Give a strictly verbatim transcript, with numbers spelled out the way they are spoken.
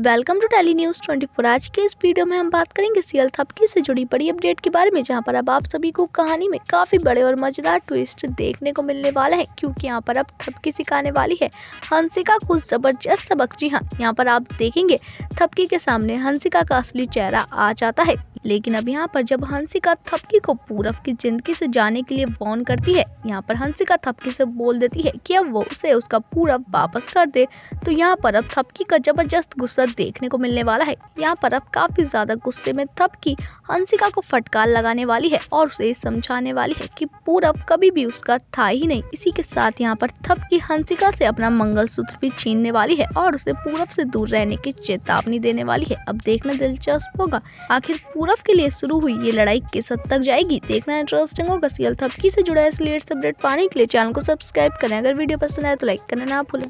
Welcome to tele news चौबीस। आज के इस वीडियो में हम बात करेंगे सीरियल थपकी से जुड़ी बड़ी अपडेट के बारे में, जहां पर अब आप सभी को कहानी में काफ़ी बड़े और मज़ेदार ट्विस्ट देखने को मिलने वाला है, क्योंकि यहां पर अब थपकी सिखाने वाली है हंसिका को ज़बरदस्त सबक। जी हां, यहां पर आप देखेंगे थपकी के सामने हंसिका का असली चेहरा आ जाता है। लेकिन अब यहाँ पर जब हंसिका थपकी को पूरब की जिंदगी से जाने के लिए वॉर्न करती है, यहाँ पर हंसिका थपकी से बोल देती है कि अब वो उसे उसका पूरब वापस कर दे, तो यहाँ पर अब थपकी का जबरदस्त गुस्सा देखने को मिलने वाला है। यहाँ पर अब काफी ज्यादा गुस्से में थपकी हंसिका को फटकार लगाने वाली है और उसे समझाने वाली है कि पूरब कभी भी उसका था ही नहीं। इसी के साथ यहाँ पर थपकी हंसिका से अपना मंगलसूत्र भी छीनने वाली है और उसे पूरब से दूर रहने की चेतावनी देने वाली है। अब देखना दिलचस्प होगा आखिर पूरब के लिए शुरू हुई ये लड़ाई किस हद तक जाएगी। देखना इंटरेस्टिंग होगा। सीरियल थपकी से जुड़ा है, इसलिए अपडेट पाने के लिए चैनल को सब्सक्राइब करें। अगर वीडियो पसंद आए तो लाइक करना ना भूलें।